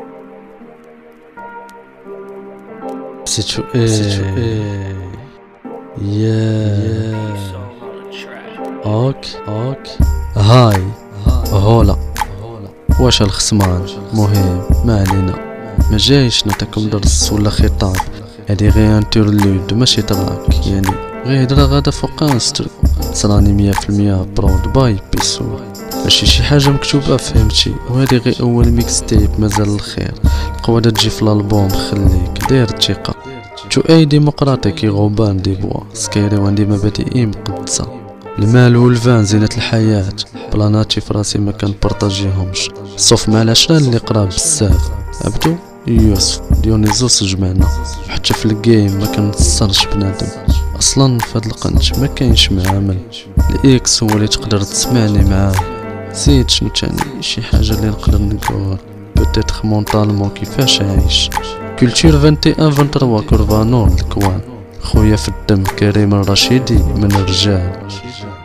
Yeah. هاي هولا واش الخصمان مهم ما علينا، ما جايش نعطيكم درس ولا خطاب، هادي غير انترلود ماشي تراك، يعني غير هدرة غادا فوق انستر صراني 100% برود باي بيسو، ماشي شي حاجة مكتوبة فهمتي. وهادي غير أول ميكس تيب مازال الخير، القوادة تجي في الألبوم خليك داير الثقة. تو أي ديمقراطي كيغوبان دي بوا سكيريو عندي مبادئ مقدسة، المال والفان زينة الحياة، بلاناتي فراسي ما كنبارطاجيهمش صوف مع العشرة اللي قراب بزاف، عبدو يوسف ديونيزوس جمعنا، حتى في الجيم ما كنتصرش بنادم اصلا في هاد القنت ما كاينش معامل، الاكس هو اللي تقدر تسمعني معاه، زيد شنو تاني شي حاجة اللي نقدر نقول بوتيتخ مونطالمون كيفاش عايش، كولتور 21 23 كورفا نور الكوان، خويا في الدم كريم الرشيدي من الرجال،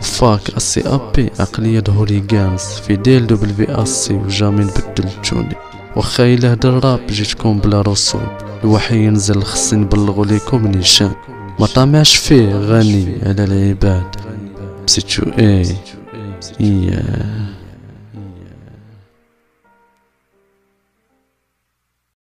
فاك السي ابي عقلية هوريغانز في ديل دبل في اسي وجامي نبدل التوني، وخا الا هدر راب جيتكم بلا رسوم، الوحي ينزل خصني نبلغو ليكم نيشان، ما طامعش فيه غني على العباد، بسيتو اي